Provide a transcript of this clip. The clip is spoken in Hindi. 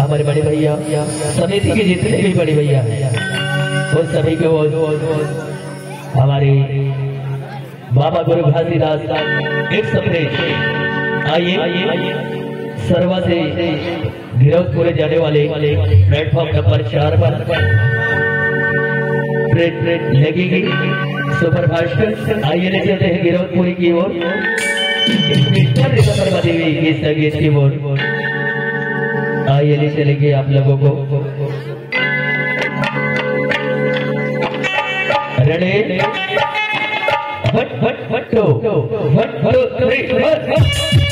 हमारे बड़े भैया समिति के जितने भी बड़े भैया हैं उन सभी को हमारे बाबा गुरु घासीदास एक सपने आइए सर्वा से गिरफ्त पूरे जाने वाले प्लेटफॉर्म नंबर 4 पर ट्रेन लगेगी सुपर फास्ट। आइए ले चलते हैं गिरफ्त पूरी की ओर। सर्वा देवी की संगीत की ओर आइए ले चलेंगे आप लोगों को रणे भट भट भट्टो भट भरो